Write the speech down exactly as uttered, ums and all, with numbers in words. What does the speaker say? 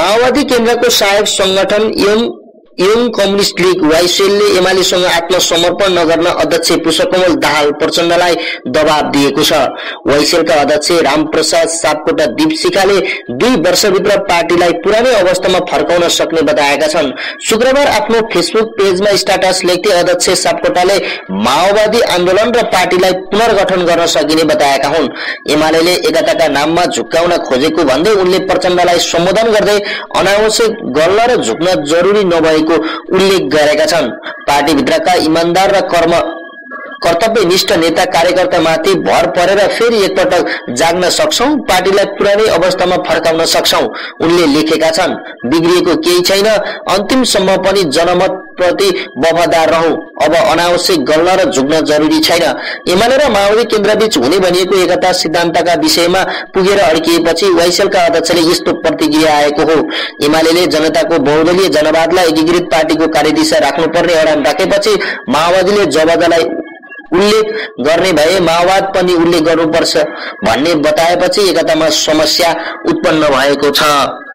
माओवादी केन्द्र को सहायक संगठन एवं यङ कम्युनिस्ट लीग वाइसेल ने एमाले सँग आत्मसमर्पण नगर्न अध्यक्ष पुष्पकमल दाहाल प्रचण्डलाई दबाब दिएको छ। वाइसेलका अध्यक्ष रामप्रसाद सापकोटा दीपशिकाले दुई वर्षभित्र पार्टीलाई पुरानै अवस्थामा फर्काउन सक्ने बताएका छन्। शुक्रबार आफ्नो फेसबुक पेजमा स्टेटस लेख्दै अध्यक्ष सापकोटाले माओवादी आन्दोलन र पार्टीलाई पुनर्गठन गर्न सकिने बताएका हुन्। एमालेले एकताका नाममा झुक्काउन खोजेको भन्दै उनले प्रचण्डलाई सम्बोधन गर्दै अनावश्यक गल्ल र झुक्न जरुरी नभएको उल्लेख गरेका छन्। पार्टी भित्रका इमानदार र कर्म कर्तव्यनिष्ठ नेता कार्यकर्तामाथि भर परेर फेरि एकपटक जाग्न सक्छौं, पार्टीलाई पुरानै अवस्थामा फर्काउन सक्छौं, उनले लेखेका छन्। बिग्रिएको केही छैन, अन्तिमसम्म पनि जनमत प्रति वफादार रहौं, अब अनावश्यक गल्न र झुक्न जरुरी छैन। एमाले र माओवादी केन्द्रबीच हुने भनिएको एकता सिद्धान्तका विषयमा पुगेर अड्किएपछि वाइसेलका अध्यक्षले यस्तो प्रतिक्रिया आएको हो। एमालेले जनताको बहुदलीय जनवादलाई एकीकृत पार्टीको कार्यदिशा राख्नुपर्ने अडान राखेपछि माओवादीले जवाबदालाई उल्लेख गर्ने भए माओवाद पनि उल्लेख गर्नुपर्छ भन्ने बताएपछि एकतामा समस्या उत्पन्न भएको छ।